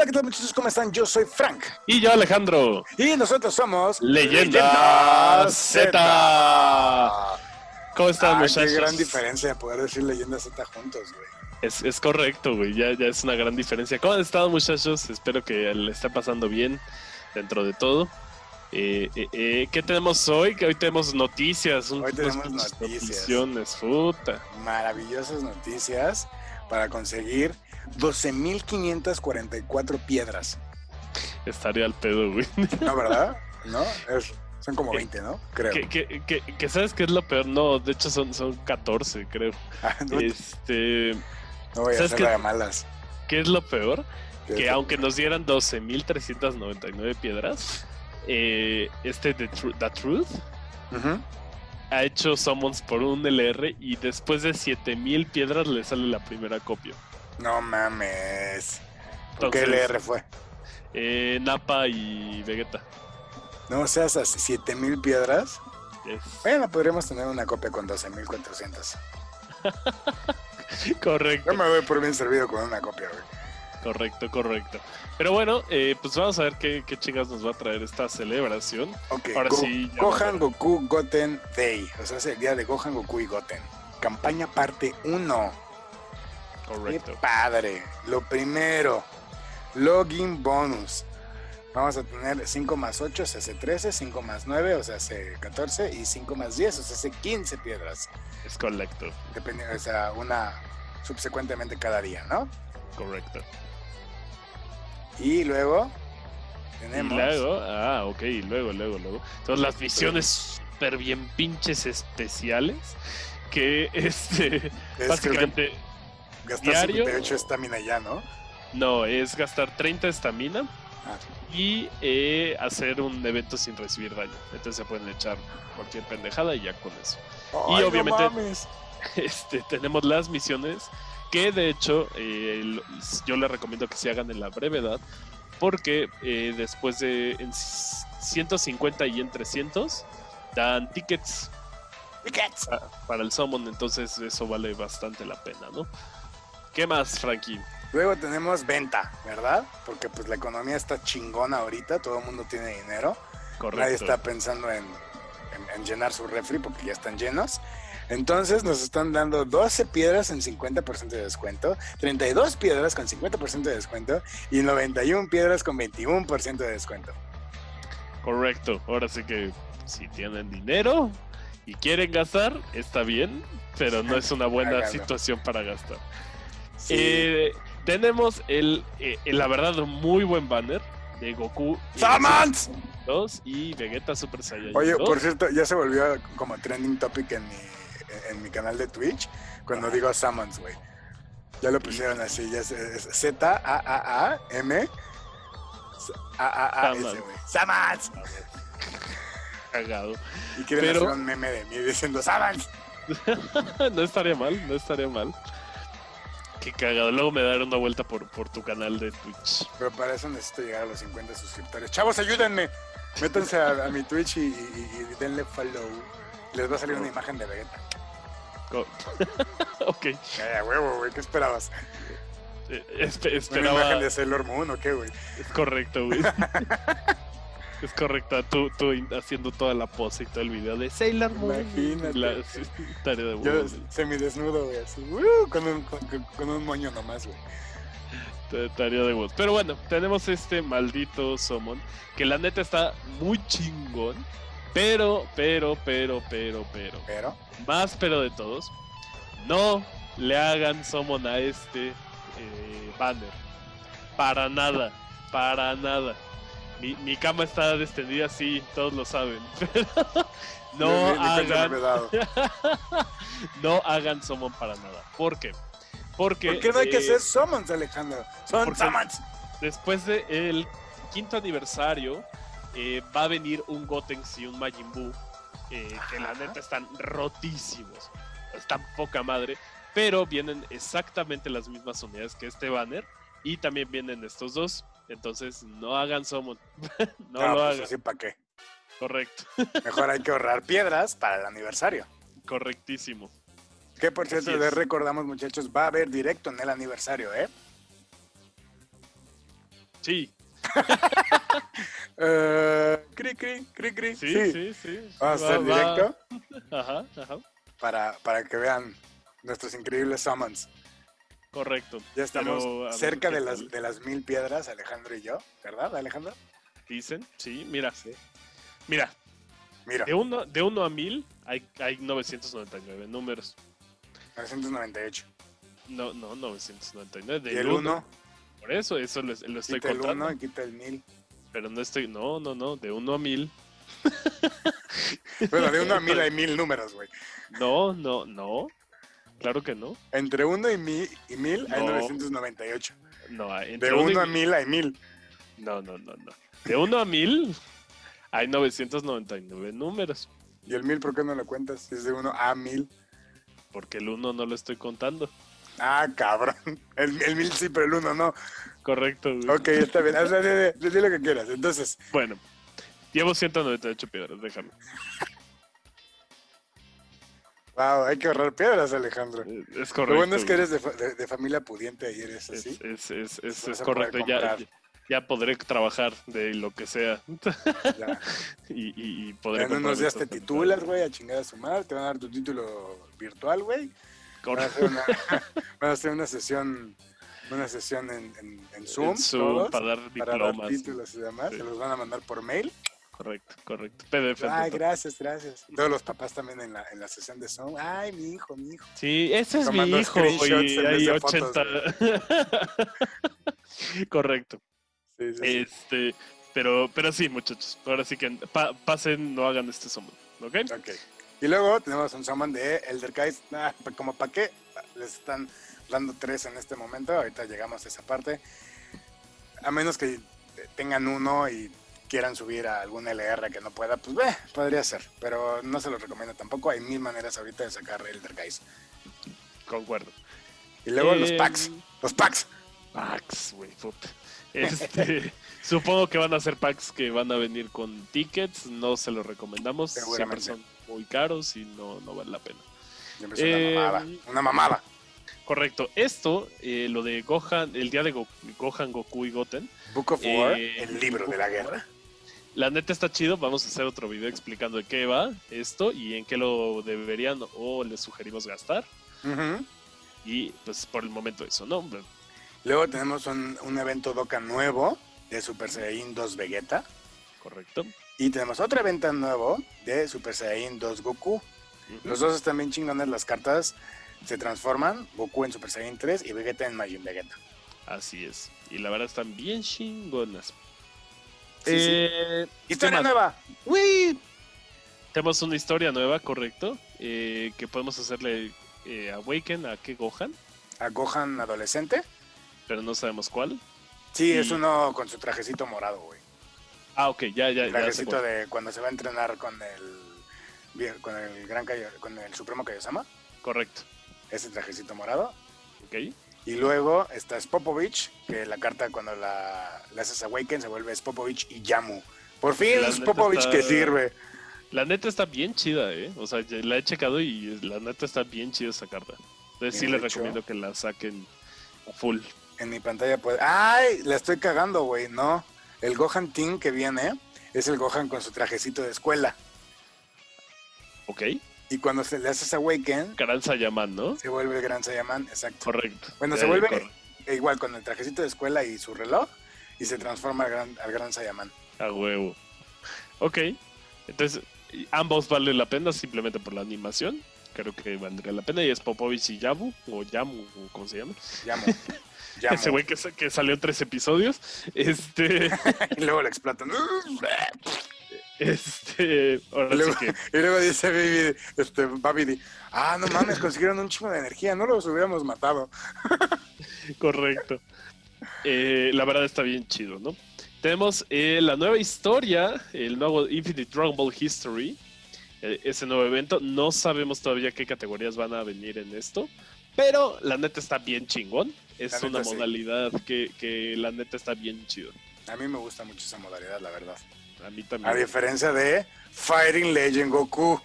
Hola, ¿qué tal, muchachos? ¿Cómo están? Yo soy Frank. Y yo, Alejandro. Y nosotros somos... ¡Leyenda Z! ¿Cómo están, muchachos? Qué gran diferencia de poder decir Leyenda Z juntos, güey. Es correcto, güey. Ya es una gran diferencia. ¿Cómo han estado, muchachos? Espero que le está pasando bien dentro de todo. ¿Qué tenemos hoy? Que hoy tenemos noticias. Hoy tenemos noticias. Puta. Maravillosas noticias para conseguir 12,544 piedras. Estaría al pedo, güey. No, ¿verdad? No, son como 20, ¿no? Creo. Que ¿sabes qué es lo peor? No, de hecho son 14, creo. No voy a hacer nada malas. ¿Qué es lo peor? Que aunque nos dieran 12,399 piedras, The Truth ha hecho summons por un LR y después de 7,000 piedras le sale la primera copia. No mames. ¿Por qué LR fue? Nappa y Vegeta. No, o sea, esas 7,000 piedras. Yes. Bueno, podríamos tener una copia con 12,400. Correcto. Yo me voy por bien servido con una copia, güey. Correcto. Pero bueno, pues vamos a ver qué chingas nos va a traer esta celebración. Ok, ahora sí, Gohan, Goku, Goten Day. O sea, es el día de Gohan, Goku y Goten. Campaña parte 1. Correcto. ¡Qué padre! Lo primero, login bonus. Vamos a tener 5 más 8, o sea, hace 13, 5 más 9, o sea, hace 14, y 5 más 10, o sea, hace 15 piedras. Es correcto. Dependiendo, o sea, una subsecuentemente cada día, ¿no? Correcto. Y luego tenemos... Luego. Entonces las misiones súper bien pinches especiales que básicamente... Gastar diario, 58 estamina ya, ¿no? No, es gastar 30 estamina y hacer un evento sin recibir daño. Entonces se pueden echar cualquier pendejada y ya con eso. Y obviamente no mames. Tenemos las misiones que de hecho yo les recomiendo que se hagan en la brevedad porque después de 150 y en 300 dan tickets para el summon, entonces eso vale bastante la pena, ¿no? ¿Qué más, Frankie? Luego tenemos venta, ¿verdad? Porque pues la economía está chingona ahorita, todo el mundo tiene dinero. Correcto. Nadie está pensando en llenar su refri porque ya están llenos. Entonces nos están dando 12 piedras en 50% de descuento, 32 piedras con 50% de descuento y 91 piedras con 21% de descuento. Correcto, ahora sí que si tienen dinero y quieren gastar, está bien, pero no es una buena situación para gastar. Sí. Tenemos la verdad muy buen banner de Goku Samans 2 y Vegeta Super Saiyan. Oye, 2. Por cierto, ya se volvió como trending topic en mi canal de Twitch cuando digo Summons, güey. Ya lo pusieron así, ya es Z-A-A-A-M-A-A-A-S, güey. ¡Summons! Cagado. Y quieren hacer un meme de mí diciendo ¡Summons! No estaría mal. Qué cagado, luego me daré una vuelta por tu canal de Twitch. Pero para eso necesito llegar a los 50 suscriptores. ¡Chavos, ayúdenme! Métanse a mi Twitch y denle follow. Les va a salir una imagen de Vegeta. Ok. Huevo, güey, ¿qué esperabas? Esperaba... ¿Una imagen de Sailor Moon o qué, güey? Es correcto, güey. Es correcto, tú haciendo toda la pose y todo el video de Sailor Moon. Imagínate. Tarea de yo semidesnudo, güey, así, con un moño nomás, güey. Tarea de voz. Pero bueno, tenemos este maldito summon, que la neta está muy chingón. Pero, más pero de todos, no le hagan summon a este banner. Para nada. Mi cama está descendida así, todos lo saben. Pero no hagan summon para nada. ¿Por qué? Porque no hay que hacer summons, Alejandro. Son summons. Después del quinto aniversario, va a venir un Gotenks y un Majin Buu, que la neta están rotísimos. Están poca madre. Pero vienen exactamente las mismas unidades que este banner. Y también vienen estos dos. Entonces no hagan summon. No lo hagan. Así, ¿para qué? Correcto. Mejor hay que ahorrar piedras para el aniversario. Correctísimo. Que por cierto, les recordamos, muchachos, va a haber directo en el aniversario, ¿eh? Sí. Cri, cri. Sí. Vamos a hacer directo. Ajá. Para que vean nuestros increíbles summons. Correcto. Ya estamos cerca de las 1000 piedras, Alejandro y yo. ¿Verdad, Alejandro? Dicen, sí. Mira. Sí. Mira. De uno a 1000 hay 999 números. 998. No, 999. ¿Y el 1? Por eso lo estoy quita contando. Quita el 1 y quita el 1000. Pero no estoy... No. De 1 a 1000. Bueno, de 1 a 1000 hay 1000 números, güey. No. Claro que no. Entre 1 y 1000 hay 998. No, entre de 1 a 1000 hay 1000. No. De 1 a 1000 hay 999 números. ¿Y el 1000 por qué no lo cuentas? Si es de 1 a 1000. Porque el 1 no lo estoy contando. Ah, cabrón. El 1000 sí, pero el 1 no. Correcto, güey. Ok, está bien. Haz lo que quieras. Entonces. Bueno, llevo 198 piedras, déjame. Wow, hay que ahorrar piedras, Alejandro. Es correcto. Lo bueno es que eres de familia pudiente y eres así. Es correcto. Ya podré trabajar de lo que sea. Ya. y podré. En unos días te titulas, güey, a chingar a su madre. Te van a dar tu título virtual, güey. Correcto. Van a hacer una sesión. Una sesión en Zoom, todos, para dar diplomas. Para dar títulos y demás. Sí. Se los van a mandar por mail. Correcto. PDF. Ay, gracias. Todos los papás también en la sesión de Zoom. Ay, mi hijo. Sí, ese es mi hijo. Y hay 80. Correcto. Sí. Pero sí, muchachos. Ahora sí que pasen, no hagan este summon. ¿Ok? Y luego tenemos un summon de Elder Kais. Como para qué, les están dando 3 en este momento. Ahorita llegamos a esa parte. A menos que tengan uno y quieran subir a algún LR que no pueda, pues podría ser, pero no se los recomiendo tampoco. Hay 1000 maneras ahorita de sacar Elder Kais. Concuerdo. Y luego los packs, güey, puta. Supongo que van a ser packs que van a venir con tickets. No se los recomendamos, siempre son muy caros y no vale la pena. Siempre es una mamada. Correcto. Esto, lo de Gohan, el día de Gohan, Goku y Goten. Book of War, el libro de la guerra. La neta está chido, vamos a hacer otro video explicando de qué va esto y en qué lo deberían o les sugerimos gastar. Uh-huh. Y pues por el momento eso, ¿no? Luego tenemos un evento Dokkan nuevo de Super Saiyan 2 Vegeta. Correcto. Y tenemos otro evento nuevo de Super Saiyan 2 Goku. Uh-huh. Los dos están bien chingones las cartas. Se transforman Goku en Super Saiyan 3 y Vegeta en Majin Vegeta. Así es. Y la verdad están bien chingonas. Sí. ¡Historia nueva! ¡Uy! Tenemos una historia nueva, correcto. Que podemos hacerle Awaken a qué Gohan. A Gohan adolescente. Pero no sabemos cuál. Sí, es uno con su trajecito morado, güey. Ah, ok, ya. Trajecito ya de cuando se va a entrenar con el Supremo Kaiosama. Correcto. Ese trajecito morado. Ok. Y luego está Spopovich, que la carta cuando la haces Awaken se vuelve Spopovich y Yamu. Por fin la Spopovich está, que sirve. La neta está bien chida, ¿eh? O sea, la he checado y la neta está bien chida esa carta. Entonces sí les recomiendo que la saquen a full. En mi pantalla pues... ¡Ay! La estoy cagando, güey. No. El Gohan Team que viene es el Gohan con su trajecito de escuela. Ok. Y cuando se le haces Awaken... Gran Saiyaman, ¿no? Se vuelve el Gran Saiyaman, exacto. Correcto. Bueno, se vuelve igual con el trajecito de escuela y su reloj y se transforma al gran Saiyaman. A huevo. Ok. Entonces, ambos valen la pena simplemente por la animación. Creo que valdría la pena. Y es Spopovich y Yamu, o Yamu, ¿cómo se llama? Yamu. Ese güey que salió en 3 episodios. Y luego lo explotan. Ahora luego, sí que... Y luego dice Babidi, no mames, consiguieron un chingo de energía, no los hubiéramos matado. Correcto. La verdad está bien chido, ¿no? Tenemos la nueva historia, el nuevo Infinite Dragon Ball History, ese nuevo evento. No sabemos todavía qué categorías van a venir en esto, pero la neta está bien chingón. Es una modalidad que la neta está bien chido. A mí me gusta mucho esa modalidad, la verdad. A mí también. A diferencia de Fighting Legend Goku,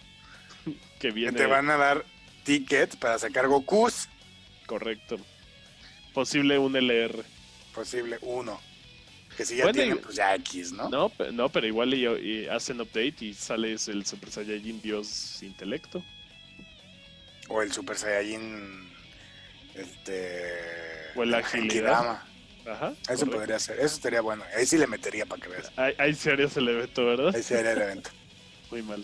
que viene. Que te van a dar tickets para sacar Gokus. Correcto. Posible un LR. Posible uno. Que si ya bueno, tienen, pues ya X, ¿no? No, pero igual y hacen update y sale el Super Saiyajin Dios Intelecto. O el Super Saiyajin... O la Genki-Dama. Ajá. Eso podría ser. Eso estaría bueno. Ahí sí le metería para que veas. Ahí sí harías el evento, ¿verdad? Ahí sí haría el evento. Muy mal.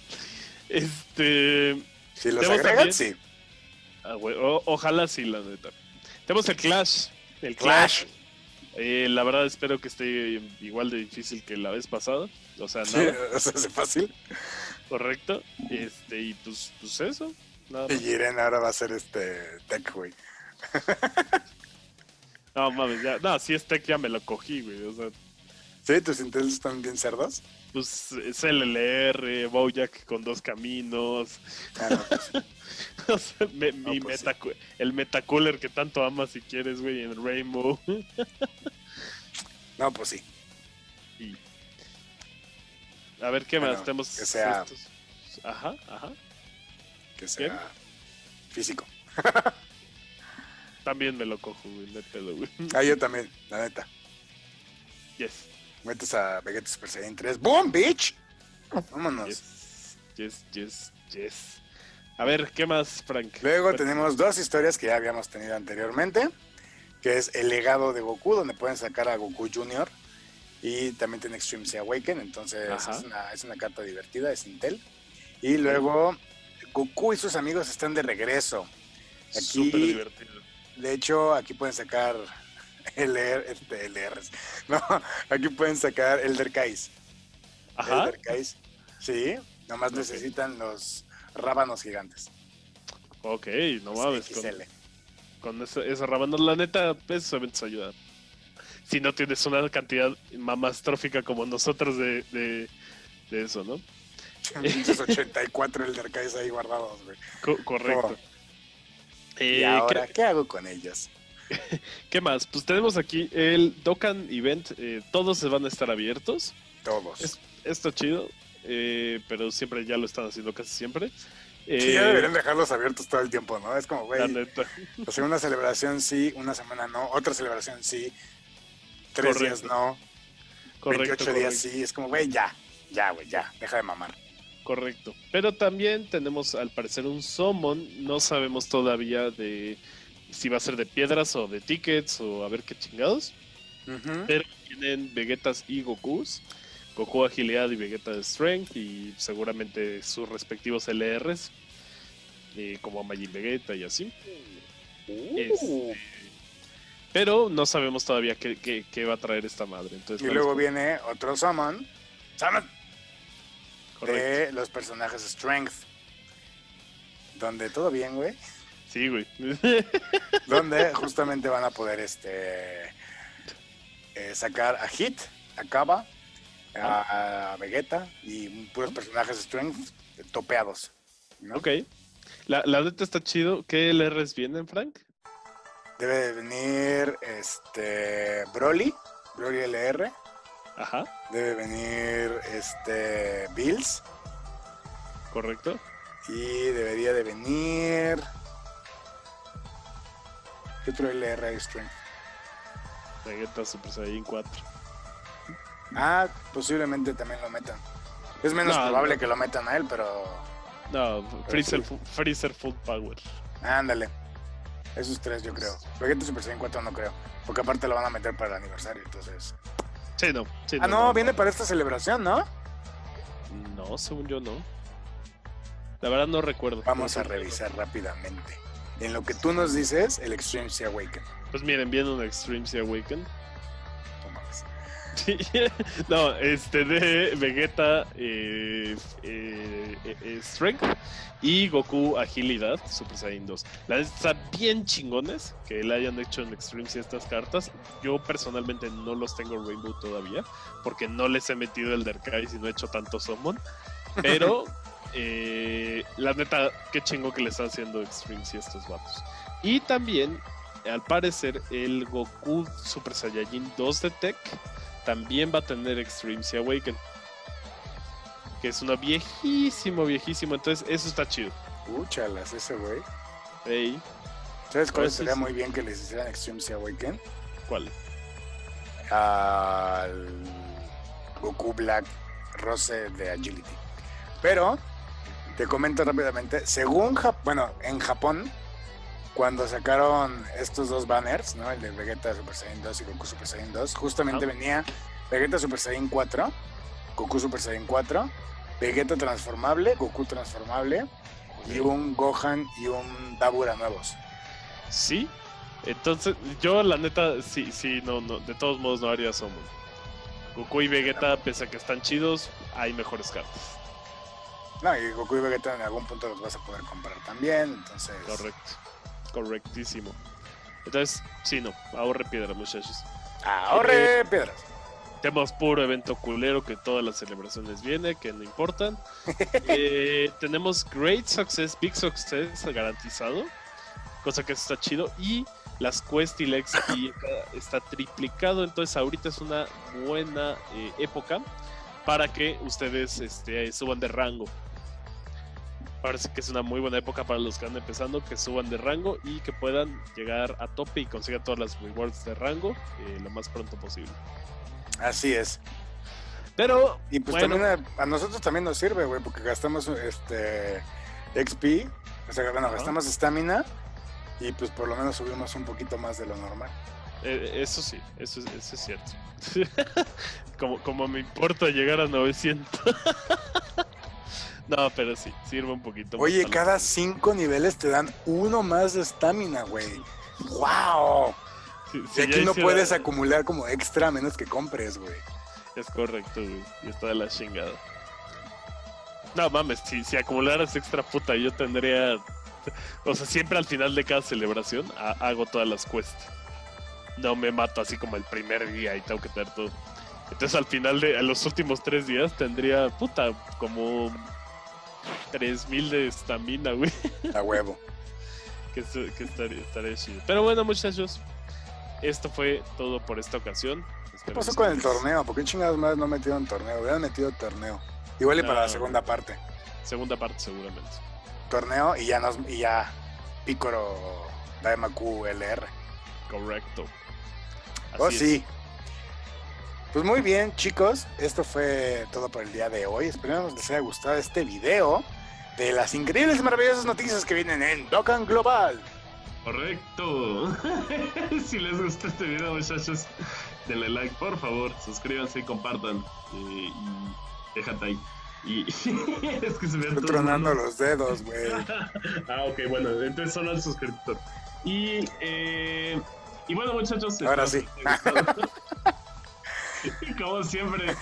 Si los agregan, también, sí. Ah, ojalá sí, la neta. Tenemos el Clash. El Clash. La verdad espero que esté igual de difícil que la vez pasada. O sea, nada. Sí, o sea, es fácil. Correcto. Y pues eso. Nada más. Y Jiren ahora va a ser Tech, güey. No mames, ya. No, si es Tech ya me lo cogí, güey. O sea. ¿Sí? ¿Tus intentos están bien cerdos? Pues es el LR, Bojack con dos caminos. Ah, no, pues sí. O sea, pues sí. El Metacooler que tanto amas si quieres, güey, en Rainbow. No, pues sí. Y... A ver, ¿qué más? Tenemos que sea... estos... Ajá. Que sea ¿bien? Físico. También me lo cojo, güey, no hay pedo, güey. Ah, yo también, la neta. Yes. Metes a Vegeta Super Saiyan 3. ¡Boom, bitch! Vámonos. Yes. A ver, ¿qué más, Frank? Luego tenemos dos historias que ya habíamos tenido anteriormente, que es El legado de Goku, donde pueden sacar a Goku Jr. Y también tiene Extreme Se Awaken, entonces es una carta divertida, es Intel. Y luego Goku y sus amigos están de regreso. Súper divertido. De hecho, aquí pueden sacar LRs. No, aquí pueden sacar Elder Kais. Ajá. Elder Kais. Sí, nomás necesitan los rábanos gigantes. Ok, no mames. Con esos rábanos, la neta, esos eventos ayudan. Si no tienes una cantidad mamastrófica como nosotros de eso, ¿no? 84 Elder Kais ahí guardados, güey. Correcto. Oh. ¿Y ahora qué hago con ellos? ¿Qué más? Pues tenemos aquí el Dokkan Event. Todos se van a estar abiertos. Todos. Esto chido. Pero siempre ya lo están haciendo casi siempre. Sí, ya deberían dejarlos abiertos todo el tiempo, ¿no? Es como, güey, o sea, una celebración sí, una semana no, otra celebración sí, 3 días no, 28 días sí. Es como, güey, ya, deja de mamar. Correcto. Pero también tenemos, al parecer, un summon. No sabemos todavía de si va a ser de piedras o de tickets o a ver qué chingados. Uh-huh. Pero tienen Vegetas y Gokus. Goku Agilidad y Vegeta de Strength y seguramente sus respectivos LRs como Majin Vegeta y así. Pero no sabemos todavía qué va a traer esta madre. Entonces, y luego viene otro Summon. ¡Summon! De los personajes Strength. Donde todo bien, güey. Sí, güey. Donde justamente van a poder sacar a Hit, a Kaba, a Vegeta y puros personajes Strength topeados, ¿no? Ok. La neta está chido. ¿Qué LRs vienen, Frank? Debe de venir Broly LR. Ajá. Debe venir Bills. Correcto. Y debería de venir... ¿Qué otro LR Strength? Vegeta Super Saiyan 4. Ah, posiblemente también lo metan. Es menos probable que lo metan a él, pero... No, Freezer Full Power. Ándale. Esos tres yo creo. Vegeta Super Saiyan 4 no creo. Porque aparte lo van a meter para el aniversario, entonces... Sí, no. Sí, ah, no, viene para esta celebración, ¿no? No, según yo no. La verdad no recuerdo. Vamos a revisar rápidamente. En lo que tú nos dices, el Extreme Se Awaken. Pues miren, viene un Extreme Se Awaken. No, de Vegeta Strength y Goku Agilidad Super Saiyan 2. Están bien chingones que le hayan hecho en Extreme Si estas cartas. Yo personalmente no los tengo en Rainbow todavía porque no les he metido el Derkais y no he hecho tanto Summon. Pero la neta, qué chingo que le están haciendo Extreme Si estos vatos. Y también, al parecer, el Goku Super Saiyajin 2 de Tech también va a tener Extreme Se Awaken, que es una viejísimo, entonces eso está chido. Chalas, ese güey. Ey. ¿Sabes cuál sería muy bien que les hicieran Extreme Se Awaken? ¿Cuál? al Goku Black Rose de Agility. Pero te comento rápidamente, según en Japón, cuando sacaron estos dos banners, ¿no? El de Vegeta Super Saiyan 2 y Goku Super Saiyan 2, justamente venía Vegeta Super Saiyan 4, Goku Super Saiyan 4, Vegeta transformable, Goku transformable, y un Gohan y un Dabura nuevos. Sí, entonces yo la neta, no, de todos modos no haría Summon. Goku y Vegeta, pese a que están chidos, hay mejores cartas. No, y Goku y Vegeta en algún punto los vas a poder comprar también, entonces... Correcto, correctísimo. Entonces, sí, no, ahorre piedra, muchachos. ¡Ahorre piedras! Tenemos puro evento culero que todas las celebraciones vienen, que no importan. Tenemos Great Success, Big Success garantizado, cosa que está chido. Y las Quest y la XP está triplicado, entonces ahorita es una buena época para que ustedes suban de rango. Parece que es una muy buena época para los que van empezando, que suban de rango y que puedan llegar a tope y consigan todas las rewards de rango lo más pronto posible. Así es. Pero y pues bueno, también a nosotros también nos sirve, güey, porque gastamos XP, o sea, bueno, gastamos estamina y pues por lo menos subimos un poquito más de lo normal. Eso sí, eso es cierto. como me importa llegar a 900. No, pero sí, sirve un poquito. Oye, cada 5 niveles te dan uno más de estamina, güey. ¡Wow! Si aquí no puedes acumular como extra a menos que compres, güey. Es correcto, güey. Y está de la chingada. No mames, si acumularas extra, puta, yo tendría... O sea, siempre al final de cada celebración hago todas las quests. No me mato así como el primer día y tengo que tener todo. Entonces al final de los últimos 3 días tendría, puta, como 3000 de estamina, güey. A huevo. Que estaría chido. Pero bueno, muchachos, esto fue todo por esta ocasión. ¿Qué pasó con el torneo? ¿Por qué chingados más no metieron torneo? Hubieran metido torneo. Igual y para la segunda parte. Segunda parte seguramente. Torneo y ya Picoro Daemaku LR. Correcto. Así sí. Pues muy bien, chicos. Esto fue todo por el día de hoy. Esperemos les haya gustado este video de las increíbles y maravillosas noticias que vienen en Dokkan Global. Correcto. Si les gustó este video, muchachos, denle like, por favor, suscríbanse y compartan. Y déjate ahí. Y es que se me están tronando los dedos, güey. Ok, bueno, entonces solo al suscriptor. Y bueno, muchachos, ahora sí. Como siempre,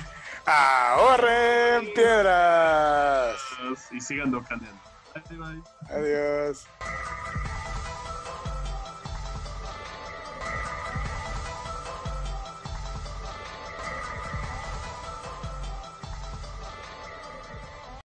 ahorren piedras y sigan docaneando. Bye, bye. Adiós.